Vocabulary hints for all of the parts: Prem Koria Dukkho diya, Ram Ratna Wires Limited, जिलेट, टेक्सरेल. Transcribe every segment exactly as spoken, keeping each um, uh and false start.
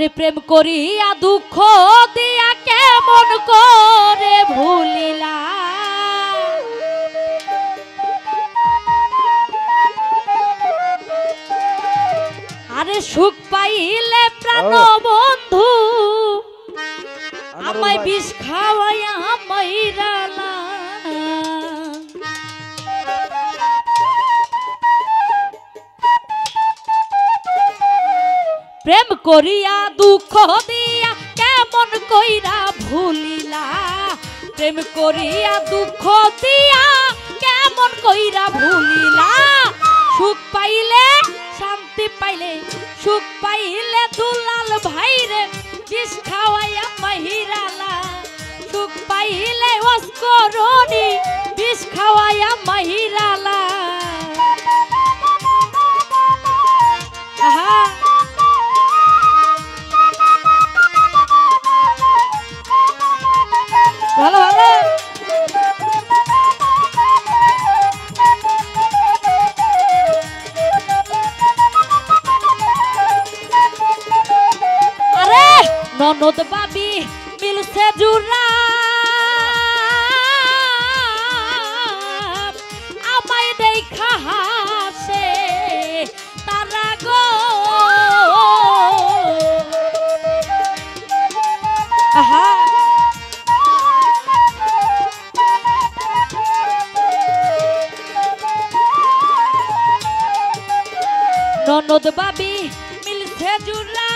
तोरे प्रेम कोरिया दुख दिया केमन करे भूलिला अरे सुख पाइले प्राण बंधु आमाय विष खावाया मइराला प्रेम कोरिया दुख दिया केमन कोइरा भूलिला प्रेम कोरिया दुख दिया केमन कोइरा भूलिला सुख पाइले शांति पाइले सुख पाइले दुलाल भाईरे विष खावाया महिराला सुख पाइले उसको रोनी विष खावाया महिराला ननद बाबी मिल से जुड़ा आमाय देखा हासे तारा गो ननद बाबी मिल से जुड़ा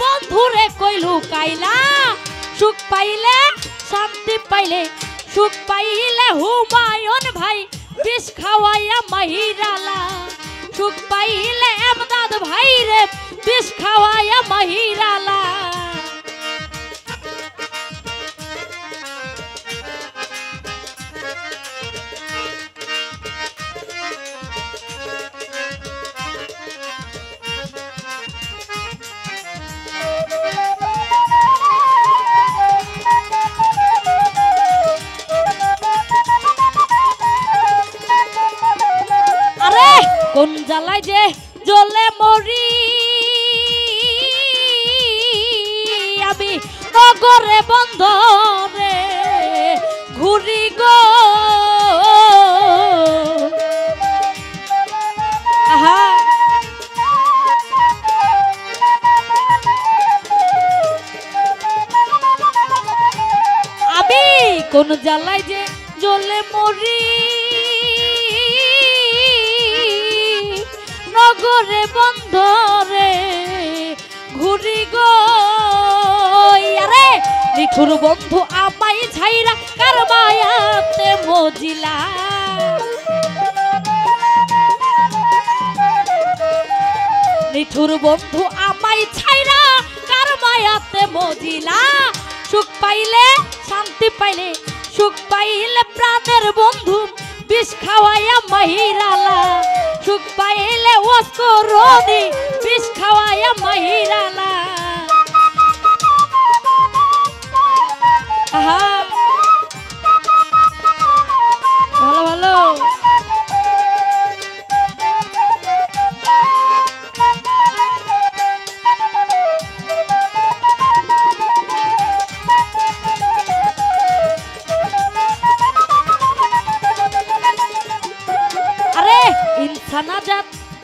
बंधुरे कइलू कइला सुख पाइले शांति पाइले सुख पाइले हुमायून भाई विष खावाया महिराला सुख पाइले अमदाद भाई रे विष खावाया महिराला जलाई जे जले मरी अभी नगरे बंधने घुरी गो अभी कौन जलाई जे जले मरी गोरे बंधरे घुरी गो यारे निठुर बंधु आमाई छाइरा करमायाते मोजिला निठुर बंधु आमाई छाइरा करमायाते मोजिला सुख पाइले शांति पाइले सुख पाइले प्राणेर बंधु विष खावाया महिराला सुख पाइले उसको रोनी विष खावाया महिराला भलो भलो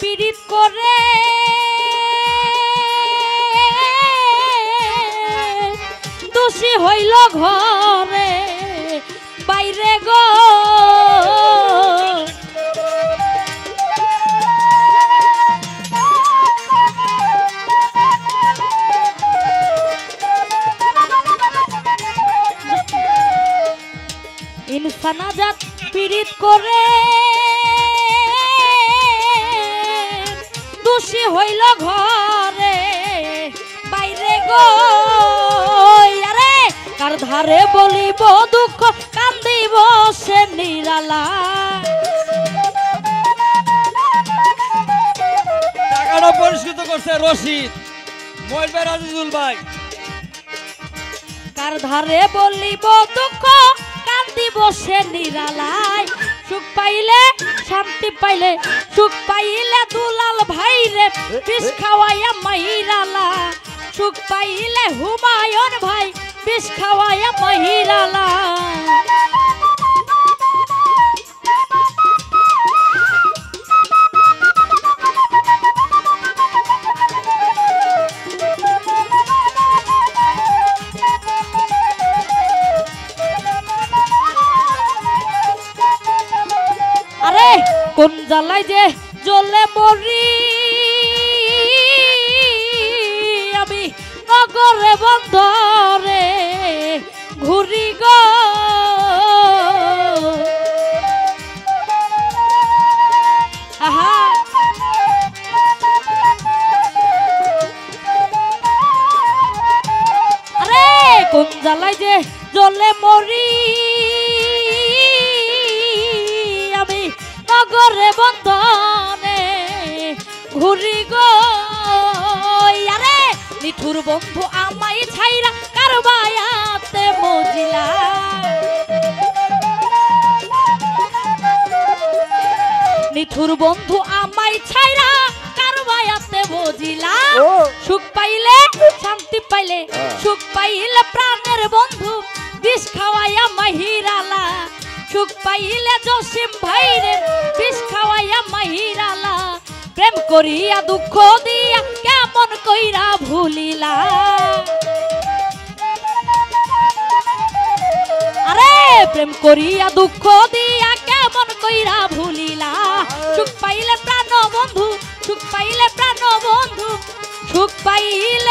पीड़ित करे दोषी हईल घरे बाइरे गो इंसानाजात पीड़ित करे दोषी हईल घरे बाइरे गो यारे कार धारे बोलिब दुख কান্দিব সে নিরালা। টাকাটা পরিষ্কৃত করছে রশিদ মইলবে রাজিজুল ভাই। কার ধারে বলিব দুঃখ কান্দিব সে নিরালায়, সুখ পাইলে শান্তি পাইলে সুখ পাইলে দুলাল ভাই রে বিষ খাওয়াইয়া মাইরালা। সুখ পাইলে হুমায়ুন ভাই বিষ খাওয়াইয়া মাইরালা। কোন জ্বালায় যে জ্বলে মরি আমি, নগরে বন্দরে ঘুরি গো আহা। আরে কোন জ্বালায় যে জ্বলে মরি আমি, নগরে বন্ধনে ঘুরি গো। আরে নিঠুর বন্ধু আমায় ছাইরা কারবায়াতে মজিলা। নিঠুর বন্ধু আমায় ছাইরা কারবায়াতে মজিলা। সুখ পাইলে শান্তি পাইলে সুখ পাইলে প্রাণের বন্ধু বিষ খাওয়াইয়া মাহিরালা। সুখ পাইলে জসিম ভাইরে বিষ খাওয়াইয়া মাহিরালা। প্রেম করিয়া দুঃখ দিয়া কেমন কইরা ভুলিলা। আরে প্রেম করিয়া দুঃখ দিয়া কেমন কইরা ভুলিলা। সুখ পাইলে প্রাণ বন্ধু সুখ পাইলে প্রাণ বন্ধু সুখ পাইলে